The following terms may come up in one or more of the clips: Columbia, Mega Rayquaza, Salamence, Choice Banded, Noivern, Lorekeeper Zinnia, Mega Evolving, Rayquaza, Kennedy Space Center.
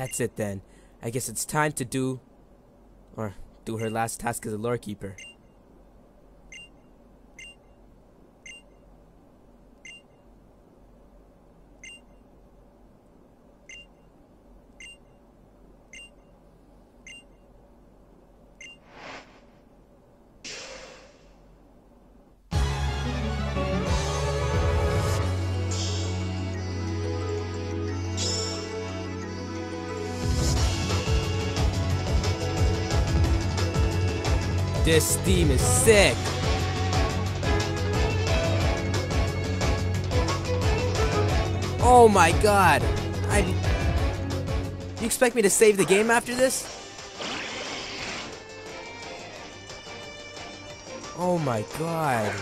That's it then. I guess it's time to do her last task as a Lorekeeper. This theme is sick! Oh my god! You expect me to save the game after this? Oh my god!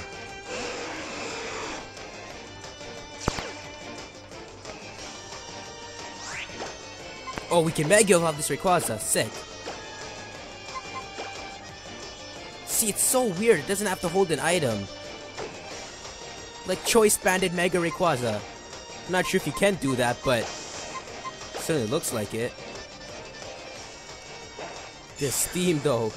Oh, we can Mega Evolve this Rayquaza, sick! See, it's so weird, it doesn't have to hold an item. Like Choice Banded Mega Rayquaza. I'm not sure if you can do that, but it certainly looks like it. This theme though.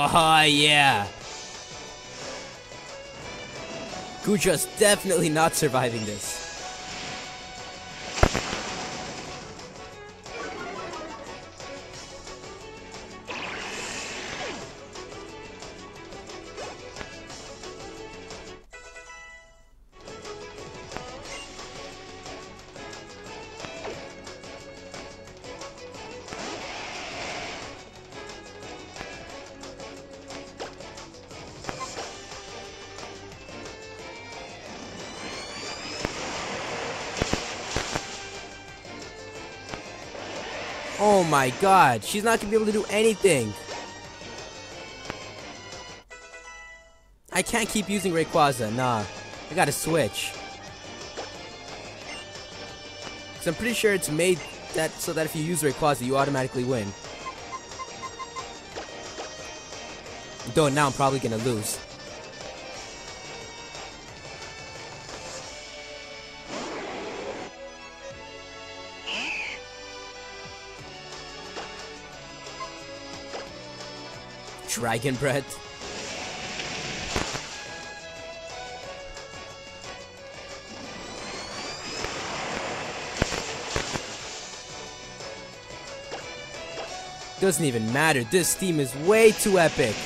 Oh yeah! Gudra's definitely not surviving this. Oh my god, she's not gonna be able to do anything. I can't keep using Rayquaza, nah. I gotta switch. Cause I'm pretty sure it's made that so that if you use Rayquaza, you automatically win. Though now I'm probably gonna lose. Dragon breath. Doesn't even matter, this theme is way too epic.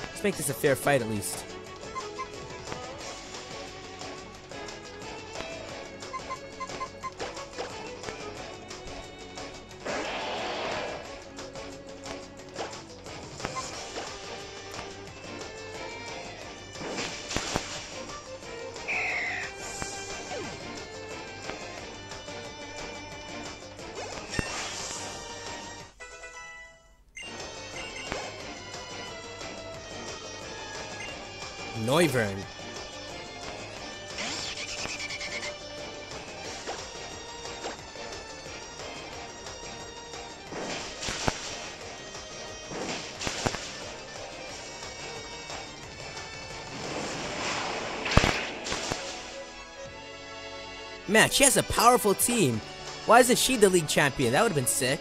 Let's make this a fair fight at least. Noivern. Man, she has a powerful team. Why isn't she the league champion? That would have been sick.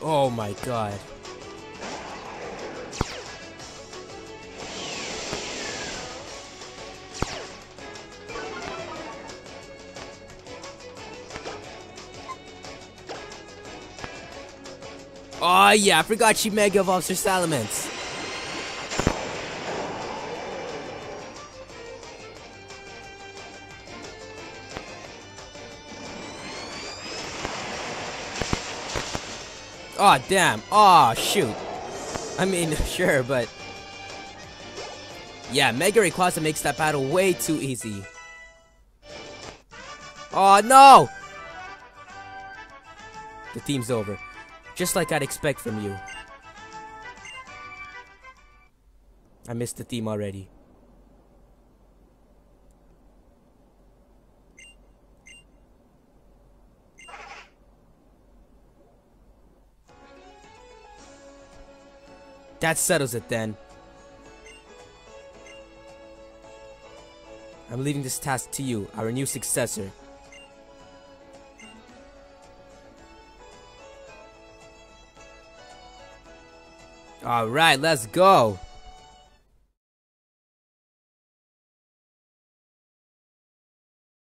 Oh my god. Oh yeah, I forgot she Mega Evolves her Salamence. Aw, damn. Aw, shoot. I mean, sure, but... yeah, Mega Rayquaza makes that battle way too easy. Aw, no! The team's over. Just like I'd expect from you. I missed the team already. That settles it then. I'm leaving this task to you, our new successor. Alright, let's go!